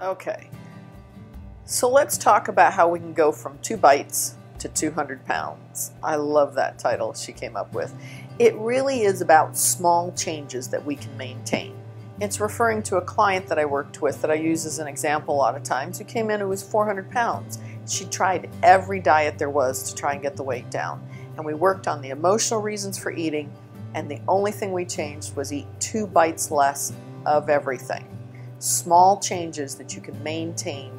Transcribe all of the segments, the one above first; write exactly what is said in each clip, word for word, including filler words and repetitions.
Okay, so let's talk about how we can go from two bites to two hundred pounds. I love that title she came up with. It really is about small changes that we can maintain. It's referring to a client that I worked with that I use as an example a lot of times, who came in who was four hundred pounds. She tried every diet there was to try and get the weight down. And we worked on the emotional reasons for eating, and the only thing we changed was eat two bites less of everything. Small changes that you can maintain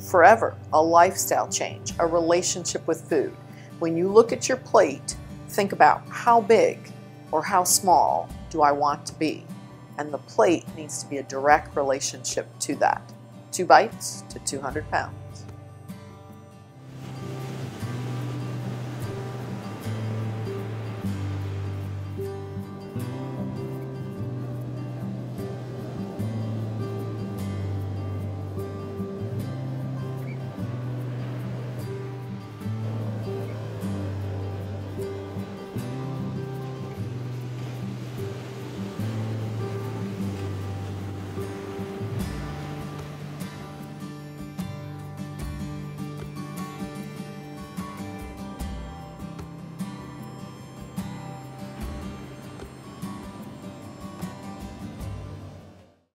forever. A lifestyle change, a relationship with food. When you look at your plate, think about how big or how small do I want to be? And the plate needs to be a direct relationship to that. Two bites to two hundred pounds.